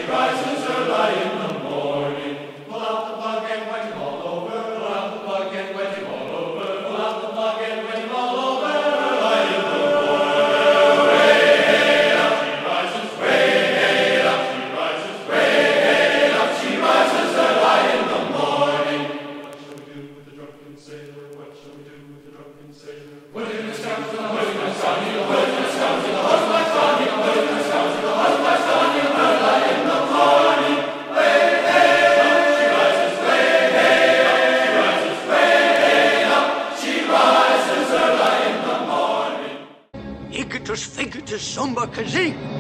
Rises early in the morning. Pull out the plug and wet him all over. Pull out the plug and wet him all over. Pull out the plug and wet him all over. Early in the morning. Way hey, up she rises. Way hey, up she rises. Way hey, up she rises early in the morning. What shall we do with the drunken sailor? What shall we do with the drunken sailor? Put him in the scourge to the hose, my son. Put him in the scourge to the hose, my son. Put him in the scourge to the hose, my son. Early in the morning. Way hey, up she rises. Way hey, up she rises early in the morning.